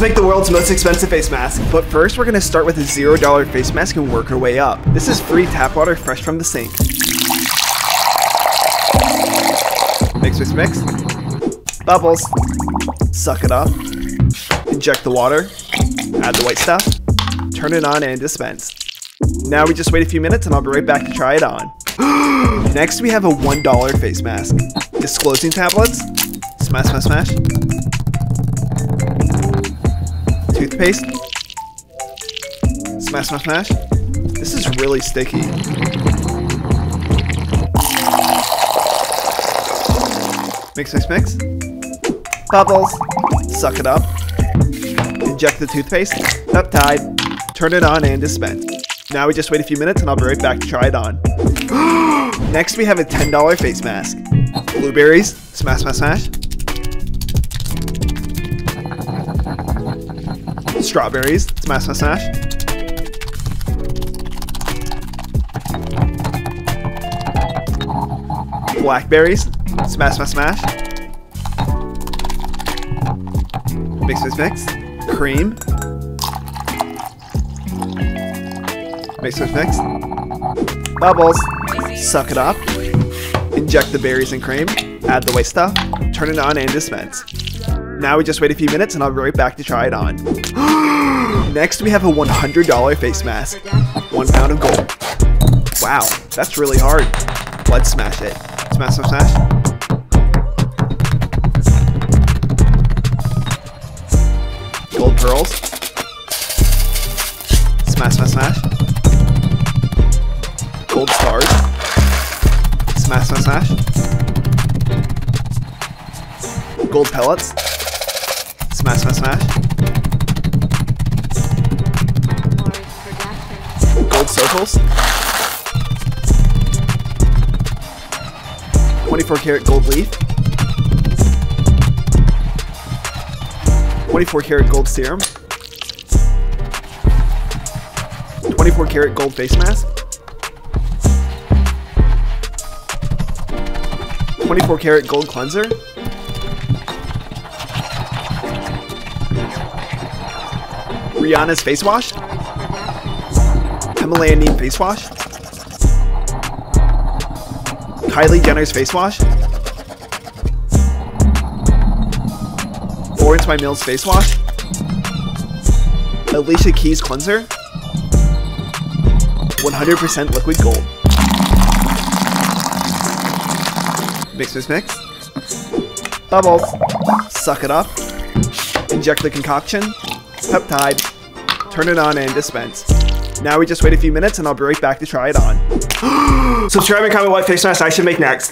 Let's make the world's most expensive face mask. But first, we're gonna start with a $0 face mask and work our way up. This is free tap water fresh from the sink. Mix, mix, mix. Bubbles. Suck it up. Inject the water. Add the white stuff. Turn it on and dispense. Now we just wait a few minutes and I'll be right back to try it on. Next, we have a $1 face mask. Disclosing tablets. Smash, smash, smash. Toothpaste. Smash, smash, smash. This is really sticky. Mix, mix, mix. Bubbles. Suck it up. Inject the toothpaste. Peptide. Turn it on and dispense. Now we just wait a few minutes and I'll be right back to try it on. Next, we have a $10 face mask. Blueberries. Smash, smash, smash. Strawberries. Smash, smash, smash. Blackberries. Smash, smash, smash. Mix, mix, mix. Cream. Mix, mix, mix. Bubbles. Suck it up. Inject the berries and cream. Add the waste stuff. Turn it on and dispense. Now we just wait a few minutes and I'll be right back to try it on. Next, we have a $100 face mask. 1 pound of gold. Wow, that's really hard. Let's smash it. Smash, smash, smash. Gold pearls. Smash, smash, smash. Gold stars. Smash, smash, smash. Gold pellets. Smash, smash, smash. Gold circles. 24-karat gold leaf. 24-karat gold serum. 24-karat gold face mask. 24-karat gold cleanser. 's face wash. Himalayanine face wash. Kylie Jenner's face wash. Orange by Mills face wash. Alicia Keys cleanser. 100% liquid gold. Mix, mix, mix. Bubbles. Suck it up. Inject the concoction. Peptide. Turn it on and dispense. Now we just wait a few minutes and I'll be right back to try it on. Subscribe and comment what face mask I should make next.